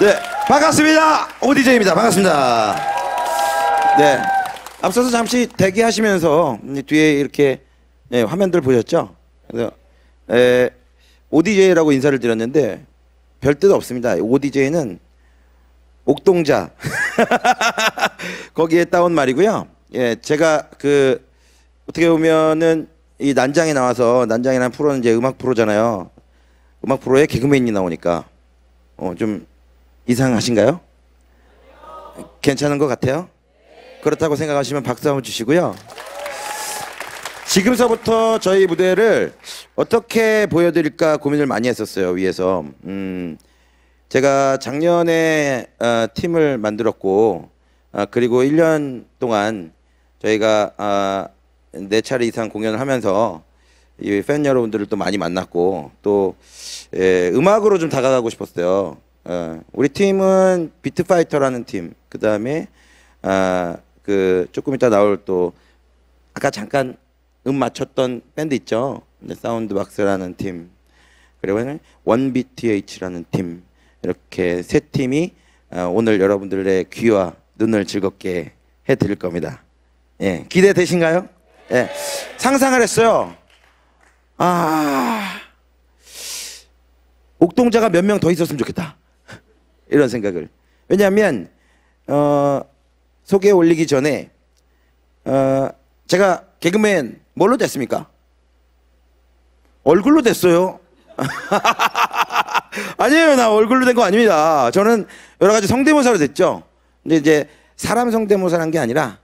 네, 반갑습니다. ODJ입니다. 반갑습니다. 네, 앞서서 잠시 대기하시면서 뒤에 이렇게 네, 화면들 보셨죠? 그래서 ODJ라고 인사를 드렸는데 별 뜻 없습니다. ODJ는 옥동자 거기에 따온 말이고요. 예, 제가 그 어떻게 보면은 이 난장에 나와서, 난장이라는 프로는 이제 음악 프로잖아요. 음악 프로에 개그맨이 나오니까 좀 이상하신가요? 괜찮은 것 같아요? 그렇다고 생각하시면 박수 한번 주시고요. 지금서부터 저희 무대를 어떻게 보여드릴까 고민을 많이 했었어요, 위에서. 제가 작년에 팀을 만들었고, 그리고 1년 동안 저희가 4차례 이상 공연을 하면서 이 팬 여러분들을 또 많이 만났고, 또 음악으로 좀 다가가고 싶었어요. 우리 팀은 비트파이터라는 팀, 그 다음에 그 조금 이따 나올 또 아까 잠깐 맞췄던 밴드 있죠, 사운드박스라는 팀, 그리고 원BTH라는 팀, 이렇게 세 팀이 오늘 여러분들의 귀와 눈을 즐겁게 해드릴 겁니다. 예, 기대되신가요? 예, 상상을 했어요. 아, 옥동자가 몇 명 더 있었으면 좋겠다. 이런 생각을. 왜냐하면 소개 올리기 전에 제가 개그맨 뭘로 됐습니까? 얼굴로 됐어요. 아니에요, 나 얼굴로 된 거 아닙니다. 저는 여러 가지 성대모사로 됐죠. 근데 이제 사람 성대모사란 게 아니라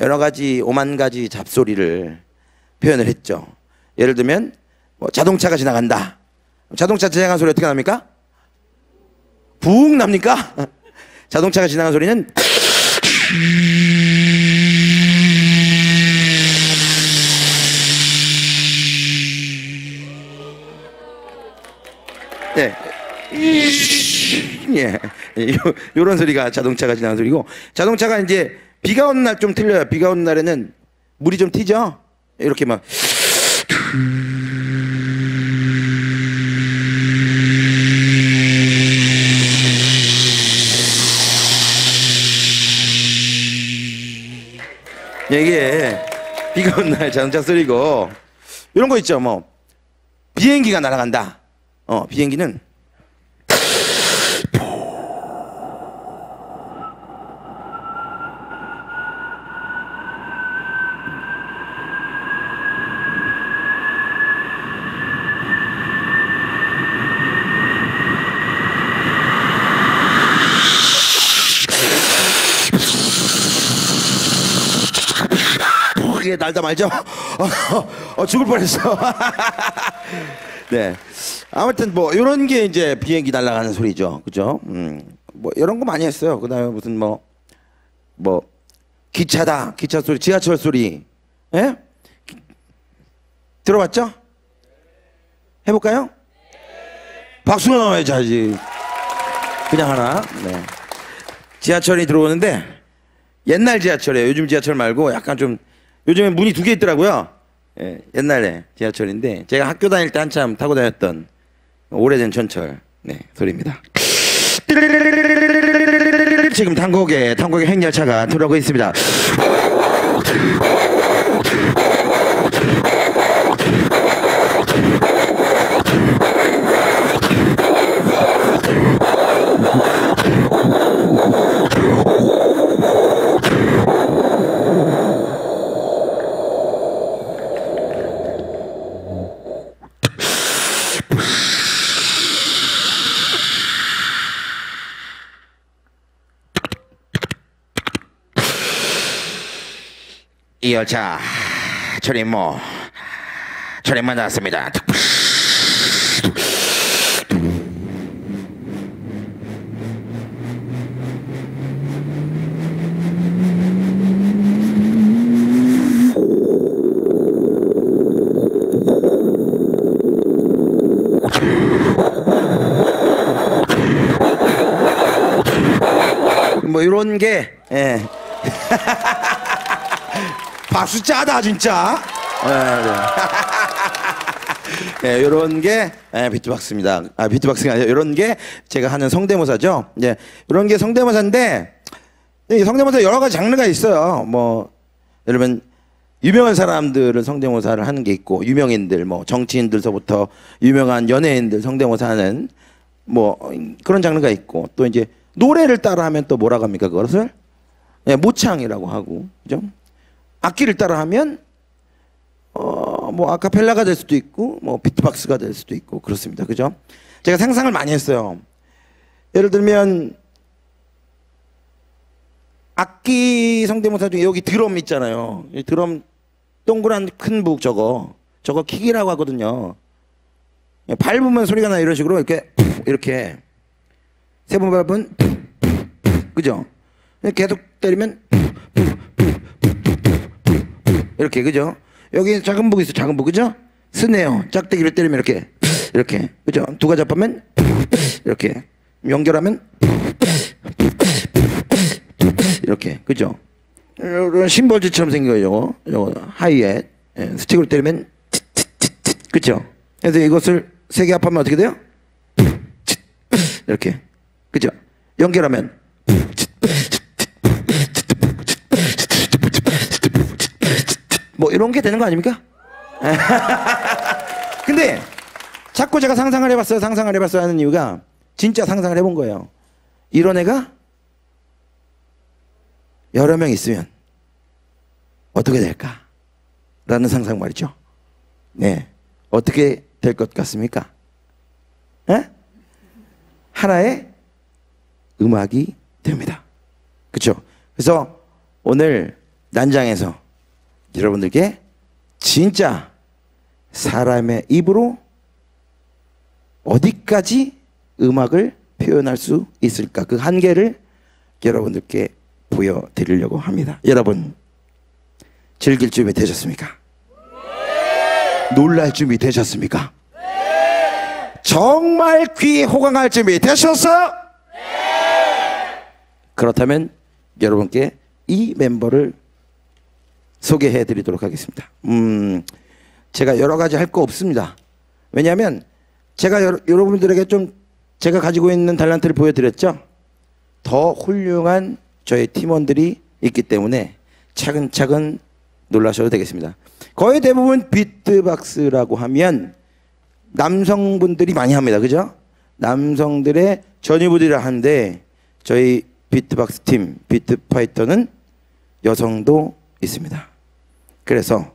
여러 가지 오만 가지 잡소리를 표현을 했죠. 예를 들면 뭐 자동차가 지나간다. 자동차 지나간 소리 어떻게 납니까? 부웅 납니까? 자동차가 지나간 소리는 네. 예, 요런 소리가 자동차가 지나간 소리고, 자동차가 이제 비가 오는 날 좀 틀려요. 비가 오는 날에는 물이 좀 튀죠? 이렇게 막 이게 비가 오는 날 자동차 소리고, 이런 거 있죠. 뭐 비행기가 날아간다. 비행기는 날다 말죠? 죽을 뻔했어. 네, 아무튼 뭐 이런 게 이제 비행기 날아가는 소리죠, 그죠? 뭐 이런 거 많이 했어요. 그다음에 무슨 뭐 기차다, 기차 소리, 지하철 소리, 예? 들어봤죠? 해볼까요? 박수가 나와야지. 아직 그냥 하나. 네. 지하철이 들어오는데 옛날 지하철이에요. 요즘 지하철 말고 약간 좀, 요즘에 문이 2개 있더라고요. 예, 옛날에 지하철인데 제가 학교 다닐 때 한참 타고 다녔던 오래된 전철, 네, 소리입니다. 지금 탄곡에 행렬차가 들어오고 있습니다. 이 열차 출입문 나왔습니다. 뭐 이런 게, 예. 박수 짜다 진짜. 네, 요런 게 비트박스입니다. 아, 비트박스가 아니라 요런 게 제가 하는 성대모사죠. 네, 요런 게 성대모사인데, 이 성대모사 여러 가지 장르가 있어요. 뭐 예를 들면 유명한 사람들을 성대모사를 하는 게 있고, 유명인들, 뭐 정치인들서부터 유명한 연예인들 성대모사하는 뭐 그런 장르가 있고, 또 이제 노래를 따라하면 또 뭐라고 합니까 그것을? 예, 모창이라고 하고, 그죠? 악기를 따라하면 뭐 아카펠라가 될 수도 있고, 뭐 비트박스가 될 수도 있고 그렇습니다, 그죠? 제가 상상을 많이 했어요. 예를 들면 악기 성대모사 중에 여기 드럼 있잖아요. 이 드럼 동그란 큰 북 저거 킥이라고 하거든요. 밟으면 소리가 나, 이런 식으로 이렇게 세 번 밟으면 그죠? 계속 때리면 이렇게, 그죠? 여기 작은 북이 있어, 작은 북, 그죠? 스네어 짝대기를 때리면 이렇게, 그죠? 두 가지 잡으면 이렇게, 연결하면 이렇게, 그죠? 이런 심벌지처럼 생긴 거예요, 요거 하이햇. 예, 스틱으로 때리면 그죠? 그래서 이것을 세 개 합하면 어떻게 돼요? 이렇게, 그죠? 연결하면 뭐 이런 게 되는 거 아닙니까? 근데 자꾸 제가 상상을 해봤어요 하는 이유가, 진짜 상상을 해본 거예요. 이런 애가 여러 명 있으면 어떻게 될까? 라는 상상 말이죠. 네. 어떻게 될 것 같습니까? 에? 하나의 음악이 됩니다. 그쵸? 그래서 오늘 난장에서 여러분들께 진짜 사람의 입으로 어디까지 음악을 표현할 수 있을까? 그 한계를 여러분들께 보여드리려고 합니다. 여러분, 즐길 준비 되셨습니까? 네! 놀랄 준비 되셨습니까? 네! 정말 귀 호강할 준비 되셨어요? 네! 그렇다면 여러분께 이 멤버를 소개해 드리도록 하겠습니다. 제가 여러 가지 할 거 없습니다. 왜냐하면 제가 여러분들에게 좀 제가 가지고 있는 달란트를 보여드렸죠. 더 훌륭한 저희 팀원들이 있기 때문에 차근차근 놀라셔도 되겠습니다. 거의 대부분 비트박스라고 하면 남성분들이 많이 합니다, 그죠? 남성들의 전유부들이라 하는데, 저희 비트박스 팀 비트파이터는 여성도 있습니다. 그래서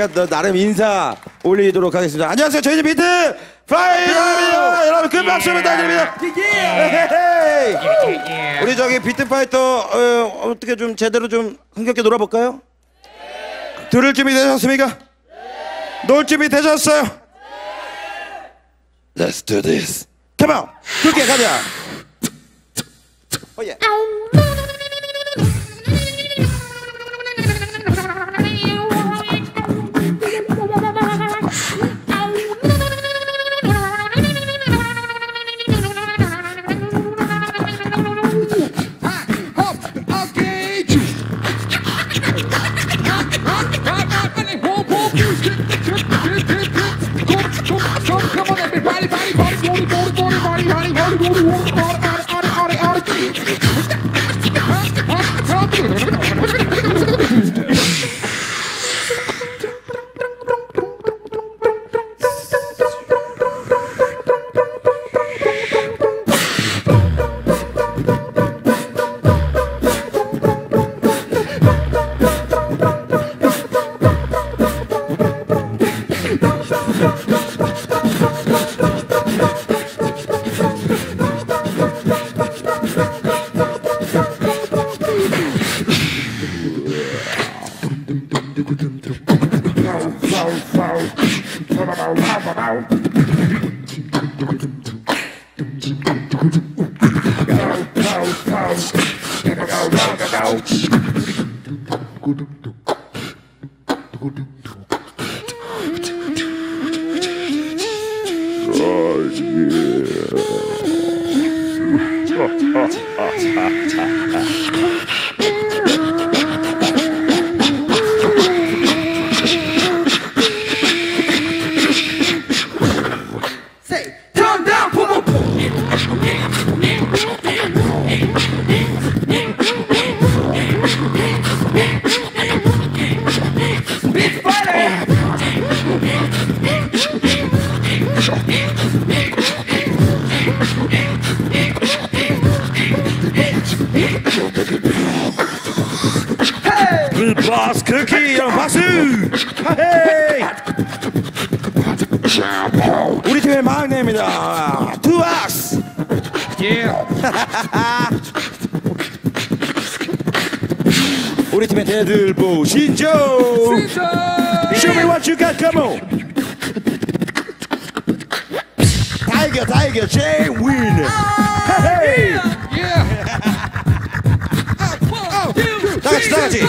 우리가 나름 인사 올리도록 하겠습니다. 안녕하세요, 저희는 비트파이터입니다. 여러분 큰 박수 부탁드립니다. 우리 저기 비트파이터 어떻게 좀 제대로 좀 흥겹게 놀아볼까요? 들을 준비 되셨습니까? 놀 준비 되셨어요? Let's do this. Come on, 그렇게 가자. Oh yeah. 우리 팀의 막내입니다. 투박스. 우리 팀의 대들보 신조. Show me what you got, come on. Tiger, Tiger, Jay Win. Hey. 다 같이, 다 같이.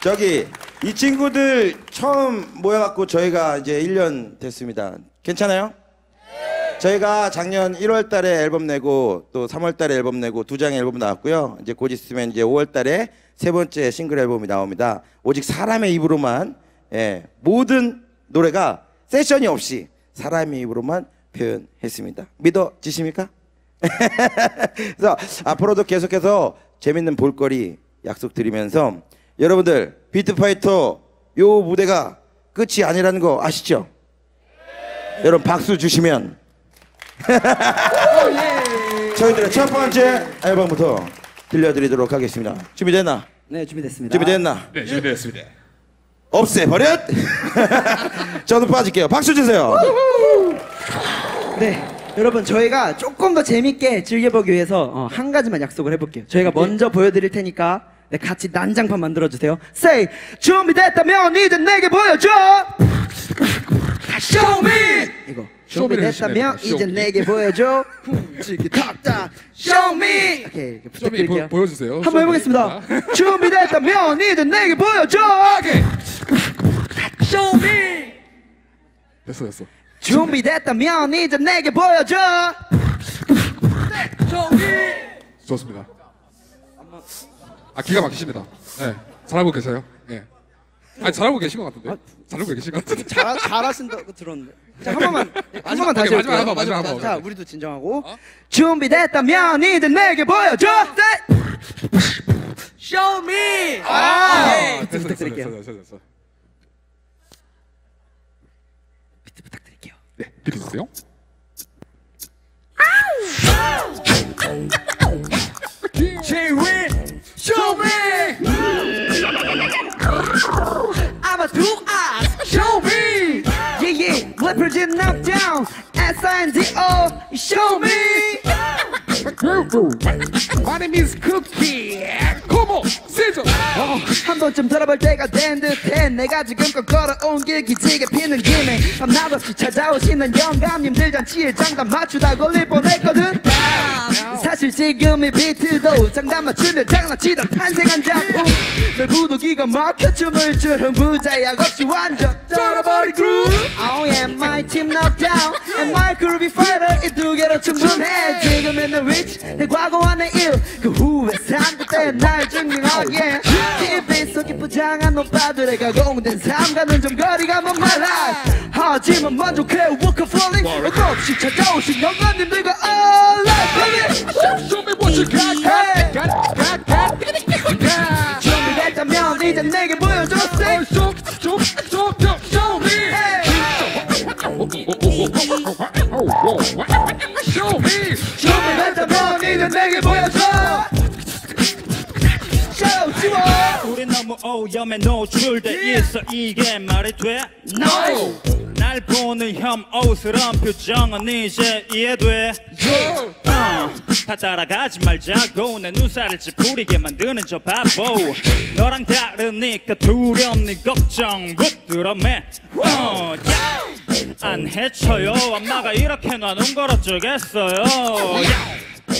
저기 이 친구들 처음 모여갖고 저희가 이제 1년 됐습니다. 괜찮아요? 네. 저희가 작년 1월달에 앨범 내고 또 3월달에 앨범 내고 두 장의 앨범 나왔고요. 이제 곧 있으면 이제 5월달에 세 번째 싱글 앨범이 나옵니다. 오직 사람의 입으로만, 예, 모든 노래가 세션이 없이 사람의 입으로만 표현했습니다. 믿어지십니까? 그래서 앞으로도 계속해서 재밌는 볼거리 약속드리면서 여러분들 비트파이터 요 무대가 끝이 아니라는 거 아시죠? 네. 여러분 박수 주시면 저희들의 첫 번째 앨범부터 들려드리도록 하겠습니다. 준비됐나? 네, 준비됐습니다. 준비됐나? 네, 준비됐습니다. 없애버려! 저도 빠질게요. 박수 주세요. 네, 여러분 저희가 조금 더 재밌게 즐겨보기 위해서 한 가지만 약속을 해볼게요. 저희가 먼저 보여드릴 테니까 네, 같이 난장판 만들어주세요. Say, 준비됐다면 이제 내게 보여줘. Show me. 이거 준비됐다면 이제 내게 보여줘. 훔치기 탁탁. Show me. 오케이, 부탁드릴게요. 보여주세요. 한번 해보겠습니다. 준비됐다면 이제 내게 보여줘. 오케이. Show me. 됐어, 됐어. 준비됐다면 이제 내게 보여줘. Show me. 좋습니다. 아, 기가 막히십니다. 네, 잘하고 계세요. 예. 아니 잘하고 계신 것 같은데. 아, 잘하고 계신 것 같은데. 잘하신다고 들었는데. 자, 한 번만. 한 번만 다시 해볼게요. 마지막. 자, 우리도 진정하고. 어? 준비됐다면 니들 내게 보여줘. Show me. 아, 됐어, 부탁드릴게요. 됐어. 비트 부탁드릴게요. 네, 비트 주세요. Show me. I'm a two eyes. Show me. Yeah. Leper did knock down. SINDO. Show me. My name is Cookie. Come on, scissor. 한 번쯤 돌아볼 때가 된 듯해. 내가 지금껏 걸어온 길 기지개 피는 김에 밤낮없이 찾아오시는 영감님들 잔치에 장단 맞추다 걸릴 뻔했거든. 사실 지금 이 비트도 장단 맞추며 장난치던 탄생한 작품. 내 부도기가 막혀 춤을 추는 무자약 없이 완전 쩔어버린 그룹. Oh yeah, my team knocked down and my groovy fighter 이 두 개로 충분해. 지금의 내 위치, 내 과거와 내 일, 그 후에 산 그때 날 증명하기에 TV 속에 포장한 오빠들의 가공된 삶과는 좀 거리가 먼 말라. 하지만 만족해 walk of rolling. 어도 없이 찾아오신 영감님들과 all life. Show me what you got. 준비됐다면 이제 내게 보여줘. Show me. 준비됐다면 이제 내게 보여줘. 우리 너무 오염에 노출돼 있어. 이게 말이 돼? No. 날 보는 혐오스러운 표정은 이제 이해돼. 다 따라가지 말자고. 내 눈살을 찌푸리게 만드는 저 바보. 너랑 다르니까 두렵니 걱정 부끄러매. 안 해쳐요. 엄마가 이렇게 놔놓은 걸 어쩌겠어요.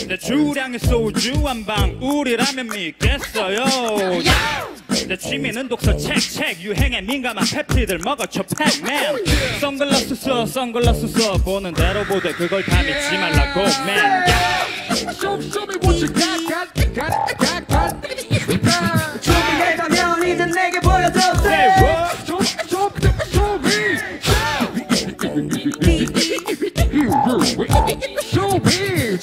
내 주량의 소주 한 방 우리라면 믿겠어요. 내 취미는 독서 책 유행에 민감한 펩티들 먹어쳐 팩맨. 선글라스 써 보는 대로 보되 그걸 다 믿지 말라고 맨. 준비했다면 이제 내게 보여줘. 준비했다면 이제 내게 보여줘. Show me.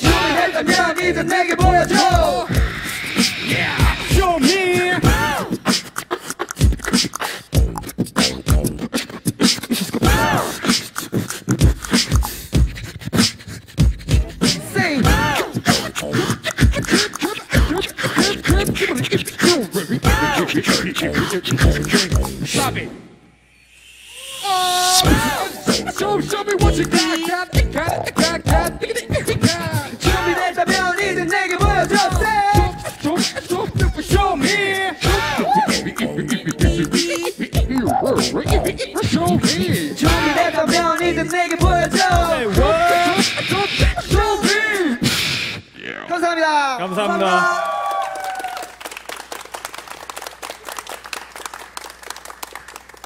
Sing. Stop it. Show me what you got. 준비됐다면 이제 내게 보여줘. Show me. 준비됐다면 이제 내게 보여줘. Show me. 감사합니다.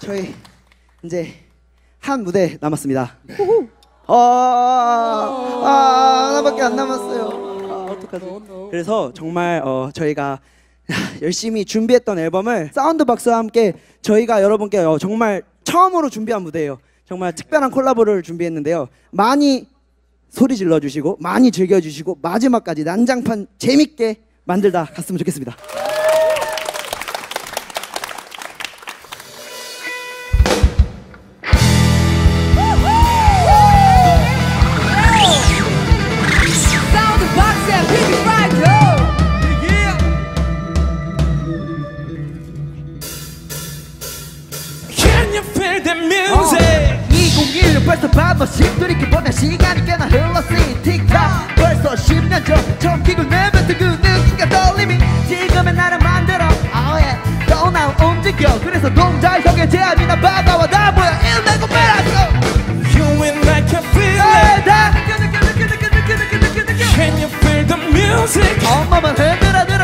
저희 이제 한 무대 남았습니다. 하나밖에 안 남았어요. 어떡하지? 그래서 정말 저희가 열심히 준비했던 앨범을 사운드 박스와 함께 저희가 여러분께 정말 처음으로 준비한 무대예요. 정말 특별한 콜라보를 준비했는데요. 많이 소리 질러주시고 많이 즐겨주시고 마지막까지 난장판 재밌게 만들다 갔으면 좋겠습니다. 벌써 밤없이 돌이켜 보낸 시간이 꽤나 흘렀으니 틱톡. 벌써 10년 전 처음 끼고 내뱉은 그 느낌과 떨림이 지금의 나를 만들어. Oh yeah. 떠나 움직여. 그래서 동작 속에 제압이나 바다와 다 모여 일내고 말았어. You and I can feel it. 다 느껴. Can you feel the music? 엄마만 흔들어